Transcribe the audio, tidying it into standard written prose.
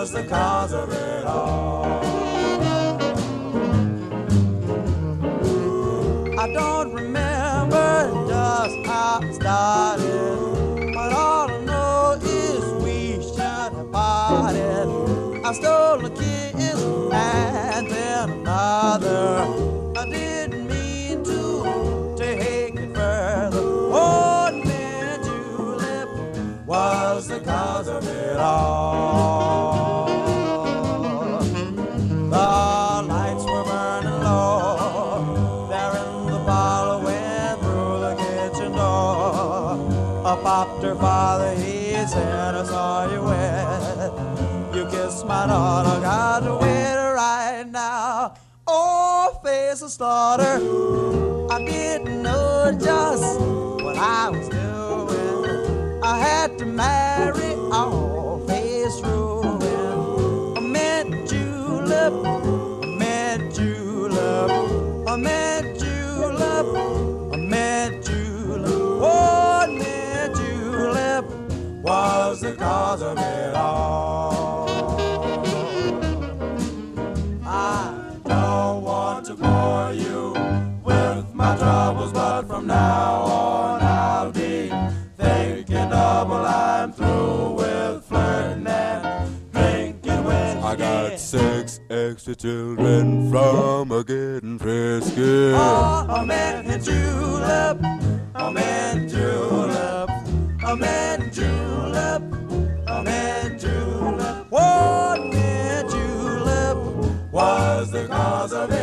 was the cause of it all. Ooh, I don't remember just how it started, but all I know is we should have parted. I stole a kiss and then another. I didn't mean to take it further. One mint julep was the cause of it all. The lights were burning low, there in the parlor went through the kitchen door. Up popped her father, he said, I saw you wet. You kissed my daughter, got to wait right now. Oh, face of slaughter, I didn't know just what I was doing. I had to marry all face ruin. I meant julep, I meant julep, I meant julep, I meant julep. One mint julep was the cause of it all. Troubles, but from now on I'll be thinking double. I'm through with flirting and drinking whiskey. I got 6 extra children from a getting frisky. Oh, a mint julep, a mint julep, a mint julep, a mint julep. One mint julep was the cause of it.